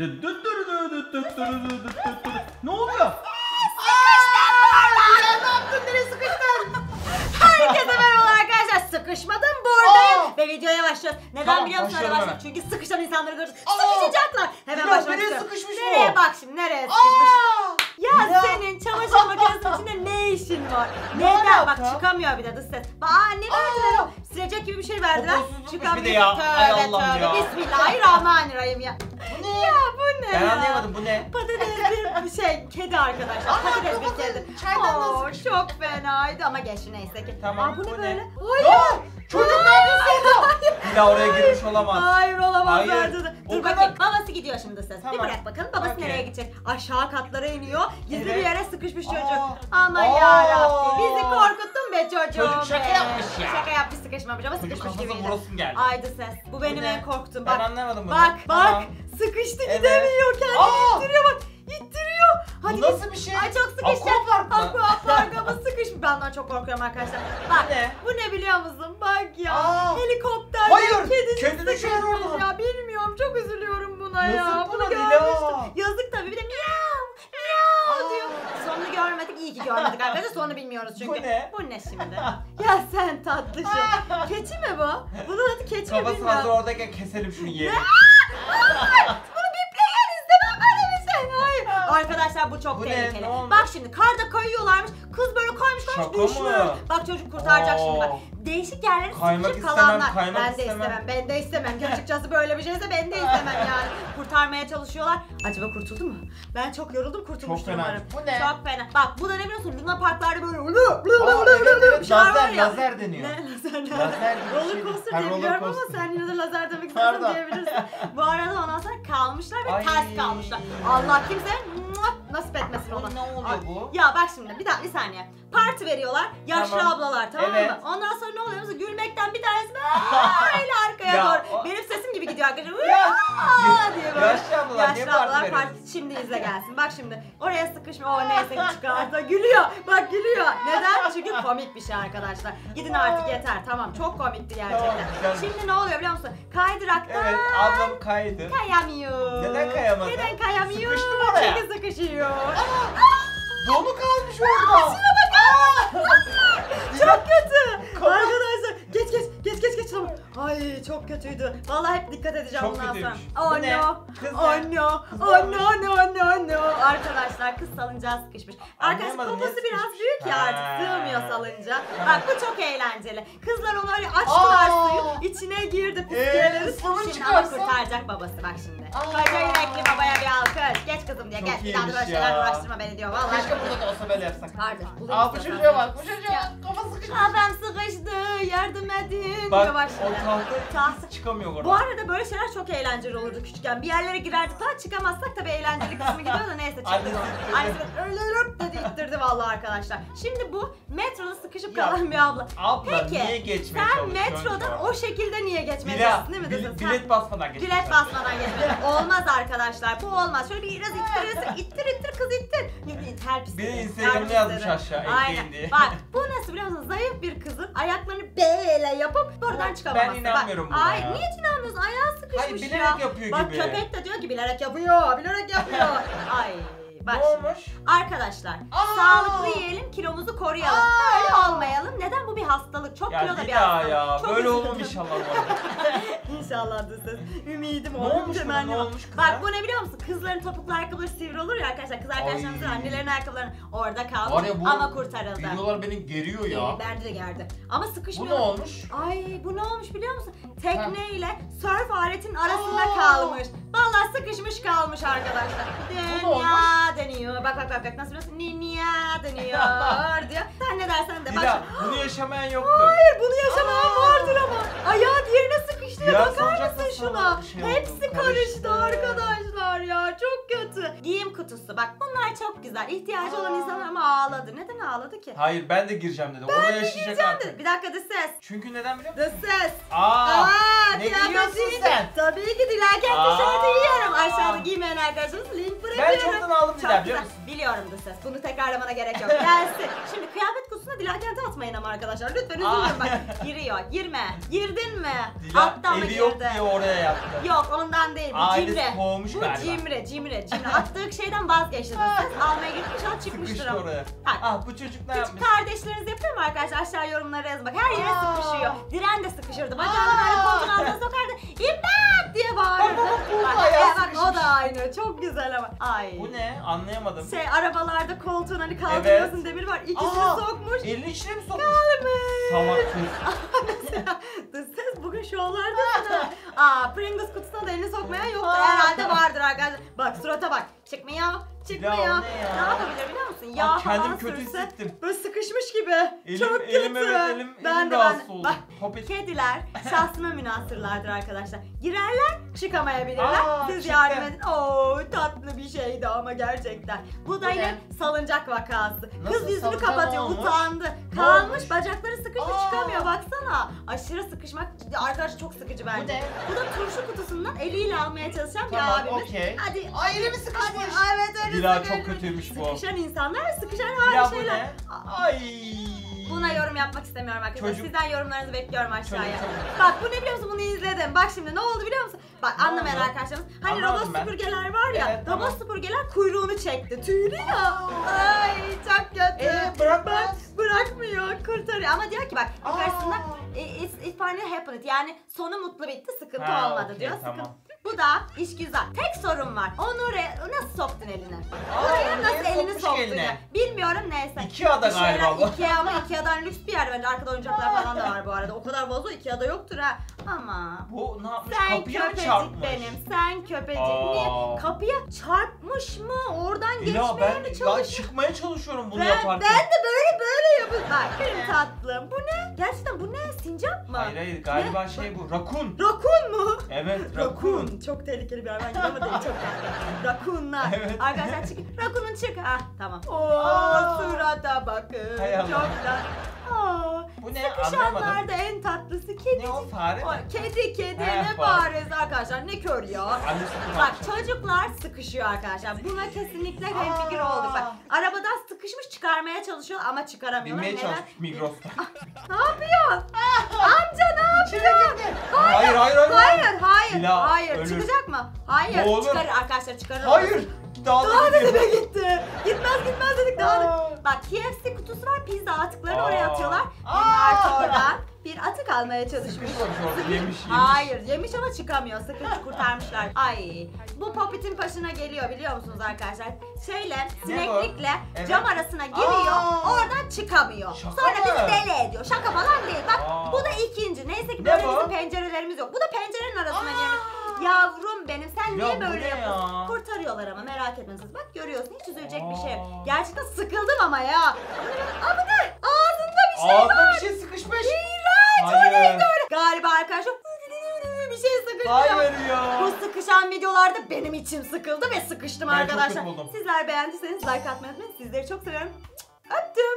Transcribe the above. Ne oluyor? Sıkıştım. Ne yaptın? Nereye sıkıştın? Herkese merhaba arkadaşlar. Sıkışmadım, buradayım. Ve videoya başlıyoruz. Neden biliyor musun? Çünkü sıkışan insanları görürüz. Sıkışacaklar. Hemen başlamak istiyorum. Nereye bak şimdi? Nereye sıkışmış? Ya senin çamaşır makinesinin içinde ne işin var? Neden? Bak çıkamıyor bir de dış ses. Aa ne verdiler o? Silecek gibi bir şey verdiler. Çıkamıyor. Tövbe. Bismillahirrahmanirrahim ya. Ya bu ne? Ben anlayamadım, bu ne? Patates bir şey, kedi arkadaşlar. Aa, patates bir kedi. Çaydan nasıl? Çok fenaydı ama geçti neyse ki. Tamam. Aa, bu ne böyle? Oy! Çocuk nerede? Dila oraya girmiş olamaz. Hayır olamaz. Dur bakayım. Babası gidiyor şimdi ses. Tamam. Bir bırak bakalım babası nereye gidecek? Aşağı katlara iniyor. Gizli bir yere sıkışmış çocuk. Aman yarabbim. Bizi korkuttun be çocuğum. Çocuk şaka yapmış ya. Şaka yapmış, sıkışmamış ama sıkışmış gibiydi. Haydi ses. Bu benim en korktuğum. Ben anlamadım bunu. Bak bak. Sıkıştı, gidemiyor, kendini ittiriyor bak. İttiriyor. Hadi bu nasıl bir şey? Ay çok sıkıştı. Aquapark ama sıkışmış. Ben ondan çok korkuyorum arkadaşlar. Bak ne? Bu ne biliyor musun? Bak ya. Helikopter. Hayır. Kedi düşer orada. Ya bilmiyorum, çok üzülüyorum buna ya. Yazık buna Dila. Yazık tabii, bir de miyav miyav diyor. Sonunu görmedik, iyi ki görmedik arkadaşlar. Sonunu bilmiyoruz çünkü. Bu ne? Bu ne şimdi? Ya sen tatlışım. Keçi mi bu? Bunun adı keçi mi bilmiyorum. Babası hazır oradayken keselim şunu yiyelim. Bunu bipleyen izlemem ben de sen. Hayır. Arkadaşlar bu çok tehlikeli. Bak şimdi karda kayıyorlarmış. Kız böyle kaymış düşmüyor. Bak çocuk kurtaracak şimdi bak. Değişik yerlere sıkışıp kalanlar. Ben de istemem. Ben de istemem. Açıkçası böyle bir şeyse ben de istemem yani. Kurtarmaya çalışıyorlar. Acaba kurtuldu mu? Ben çok yoruldum, kurtulmuştum umarım. Bu ne? Çok fena. Bak bu da ne biliyorsun? Luna parklarda böyle bir şeyler var ya. Lazer deniyor. Ne lazer? Roller coaster diyebiliyorum ama sen yine de lazer demek istiyorsun diyebilirsin. Bu arada ondan sonra kalmışlar ve ters kalmışlar. Allah kimse nasip etmesin ona. Ne oluyor bu? Ya bak şimdi bir saniye. Parti veriyorlar. Yaşlı ablalar, tamam mı? Ondan sonra ne oluyor? Gülmekten bir tanesi böyle arkaya doğru. Benim sesim gibi gidiyor arkadaşlar. Diye böyle. Yaşlı ablalar niye parti veriyorsun? Şimdi izle gelsin. Bak şimdi. Oraya sıkışma. O neyse çıkarsa gülüyor. Bak gülüyor. Neden? Çünkü komik bir şey arkadaşlar. Gidin artık yeter. Tamam. Çok komikti gerçekten. Şimdi ne oluyor biliyor musun? Kaydıraktan. Evet. Ablam kaydı. Kayamıyor. Neden kayamadı? Neden kayamıyor? Sıkıştı mı oraya? Çünkü sıkışıyor. Donu kalmış orada. Çok kötü. Arkadaşlar geç tamam. Ay çok kötüydü. Vallahi hep dikkat edeceğim bundan sonra. Oh no. Oh no. Arkadaşlar kız salıncağa sıkışmış. Arkadaşlar poposu biraz büyük ya artık sığmıyor salınca. Bak bu çok eğlenceli. Kızlar onu öyle açtılar suyu. İçine girdi püsküyeleri. Şimdi ama kurtaracak babası bak şimdi. Koca yürekli babaya bir alkış. Geç kızım diye gel. Bir daha böyle şeyler uğraştırma beni diyor. Vallahi. Keşke burada da olsa böyle yapsak. Aa bu çocuğa bak. Bu çocuğa kafa sıkışmış. Adam sıkıştı. Yardım edin. Bak o tahta çıkamıyor orada. Bu arada böyle şeyler çok eğlenceli olurdu küçükken. Bir yerlere girerdik daha çıkamazsak tabii eğlenceli kısmı gidiyor da neyse çıktı. Annesi örlürp dedi ittirdi vallahi arkadaşlar. Şimdi bu metroda sıkışıp kalan bir abla. Peki niye geçmeye çalışıyorsun? Sen metrodan o şekilde niye geçmeye çalışıyorsun değil mi? Bilet basmadan geçmeye çalışıyorsun. Bilet basmadan geçmeye olmaz arkadaşlar, bu olmaz. Şöyle biraz ittiriyorsun, ittir kız ittir. Beni Instagram'da yazmış aşağı ekleyin diye. Bak bu nasıl biliyor musun? Zayıf bir kızın ayaklarını böyle yapıp oradan çıkamaz. Ben inanmıyorum buna. Ay niye inanmıyorsun? Ayağı sıkışmış. Hayır bilerek yapıyor gibi. Bak köpek de diyor ki bilerek yapıyor, bilerek yapıyor. Ay. Bak arkadaşlar sağlıklı yiyelim, kilomuzu koruyalım. Böyle olmayalım. Neden? Bu bir hastalık. Çok kilo da bir hastalık. Ya çok böyle olmam inşallah. İnşallah desin. Ümidim olmuş temennim. Bak bu ne biliyor musun? Kızların topuklu ayakkabıları sivri olur ya arkadaşlar. Kız arkadaşlarımızın annelerin ayakkabılarının orada kaldı ama kurtarıldı. Videolar beni geriyor ya. Bence de gerdi. Ama sıkışmıyor. Bu ne olmuş? Ay bu ne olmuş biliyor musun? Tekneyle sörf aletinin arasında kalmış. Vallahi sıkışmış kalmış arkadaşlar. Dünya deniyor. Bak nasıl biliyorsun? Dünya deniyor diyor. Sen ne dersen de. Bak bunu yaşamayan yoktur. Hayır bunu yaşamayan vardır ama. Ayağı diğerine sıkıştı. Bakar mısın şuna? Hepsi karıştı arkadaşlar ya. Çok kötü. Giyim kutusu. Bak bunlar çok güzel. İhtiyacı olan insanlar ama ağladı. Neden ağladı ki? Hayır ben de gireceğim dedi. Ben de gireceğim dedi. Bir dakika the ses. Çünkü neden biliyor musun? The ses. Ne diyorsun sen? Tabii ki Dila Kent dışarıda yiyorum. Aşağıda giymeyen arkadaşlarımız link buraya. Ben çoktan aldım Dila, biliyor musun? Biliyorum da ses. Bunu tekrarlamana gerek yok. Gelsin. Şimdi kıyafet kutusuna Dila Kent'e atmayın ama arkadaşlar. Lütfen üzülmeyin bak. Giriyor. Girme. Girdin mi? Dila evi yok diye oraya yaptı. Yok ondan değil. Bu cimri. Bu cimri. Attığı şeyden vazgeçti. Almaya gitmiş o çıkmıştır ama. Ah bu çocuk ne yapmış? Kardeşleriniz yapıyor mu arkadaşlar? Aşağı yorumlara yazın bak. Her yere sıkışıyor. Diren de sıkışırdı. Bacağını böyle koltuğun altına sokardı. İmdat diye bağırdı. Bak o da aynı. Çok güzel ama. Ay. Bu ne? Anlayamadım. Şey arabalarda koltuğun hani kaldırıyorsun demir var. İkisini sokmuş. Elini içine mi sokmuş? Kalmış. Siz bugün şovlardasın ha. Pringles kutusuna da elini sokmayan yoktu. Herhalde vardır arkadaşlar. Bak surata bak. Çıkmıyor. Ne yapabilir biliyor musun? Yağ falan sürse böyle sıkışmış gibi. Çok kötü. Elim rahatsız oldu. Bak, kediler şahsına münasırlardır arkadaşlar. Girerler çıkamayabilirler. Siz yardım edin. Tatlı bir şeydi ama gerçekten. Bu da yine salıncak vakası. Kız yüzünü kapatıyor, utandı. Kalmış, bacakları sıkıştı çıkamıyor baksana. Aşırı sıkışmak arkadaş çok sıkıcı bence. Bu da turşu kutusundan eliyle almaya çalışan bir abimiz. Hadi. Ay elimi sıkıştı. Dila çok kötüymüş bu. Sıkışan insanlar, sıkışan her şeyler. Buna yorum yapmak istemiyorum arkadaşlar. Sizden yorumlarınızı bekliyorum aşağıya. Bak bu ne biliyor musun? Bunu izledim. Bak şimdi ne oldu biliyor musun? Bak anlamayan arkadaşlarımız. Hani robot süpürgeler var ya. Evet, robot süpürgeler kuyruğunu çekti. Tüylü ya. Ay çok kötü. Bırakmıyor. Kurtarıyor. Ama diyor ki bak yukarısında it finally happened. Yani sonu mutlu bitti. Sıkıntı olmadı diyor. Bu da iş güzel. Tek sorun var. Onur'a nasıl soktun elini? Oraya nasıl elini soktun ya? Bilmiyorum neyse. Ikea'da galiba. Ikea'dan lüks bir yer bence. Arkada oyuncaklar falan da var bu arada. O kadar bozu Ikea'da yoktur ha. Ama bu ne yapmış? Kapıya mı çarpmış? Sen köpecik niye? Kapıya çarpmış mı? Oradan geçmeye mi çalışıyor? Ben çıkmaya çalışıyorum bunu yaparken. Ben de böyle yapıyorum. Bak benim tatlım. Bu ne? Gerçekten bu ne? Sincap mı? Hayır galiba şey bu. Rakun. Rakun mu? Evet rakun. Çok tehlikeli bir hayvan gibi ama değil çok tehlikeli. Rakunlar. Evet. Arkadaşlar çıkın. Rakunun çık. Tamam. Surata bakın. Çok da. Bu ne? Sıkışanlarda en tatlısı kedi. Ne o fare mi? Kedi ne bariz arkadaşlar ne kör ya. Bak çocuklar sıkışıyor arkadaşlar. Buna kesinlikle hemfikir olduk. Bak arabadan sıkışmış çıkarmaya çalışıyor ama çıkaramıyorlar. Bilmeye çalışmış Migros'ta. Ne yapıyorsun? Amca ne yapıyorsun? Hayır. Ölür. Çıkacak mı? Hayır. Çıkarır arkadaşlar çıkarır. Hayır. Daha da dibe gitti. Gitmez dedik daha da. Bak KFC kutusu var pizza atıklarını oraya atıyorlar. Bunlar çatıdan bir atık almaya çalışmış. Yemiş. Hayır yemiş ama çıkamıyor. Sıkıntı kurtarmışlar. Ay bu popitin başına geliyor biliyor musunuz arkadaşlar? Şeyle sineklikle cam arasına giriyor. Oradan çıkamıyor. Sonra bizi deli ediyor. Şaka falan değil. Bak bu da ikinci. Neyse ki böyle bizim pencerelerimiz yok. Bu da pencerenin arasına girmiş. Yavrum benim sen niye böyle yapıyorsun? Ya. Kurtarıyorlar ama merak etmezsiniz. Bak görüyorsun hiç üzülecek bir şey yok. Gerçekten sıkıldım ama ya. Ama ne? Ağzında bir şey var. Ağzında bir şey sıkışmış. İğrenç. O neydi öyle? Galiba arkadaşlar bir şey sıkıştı. Hayır ya. Bu sıkışan videolarda benim içim sıkıldı ve sıkıştım ben arkadaşlar. Sizler beğendiyseniz like atmayı unutmayın. Sizleri çok seviyorum. Öptüm.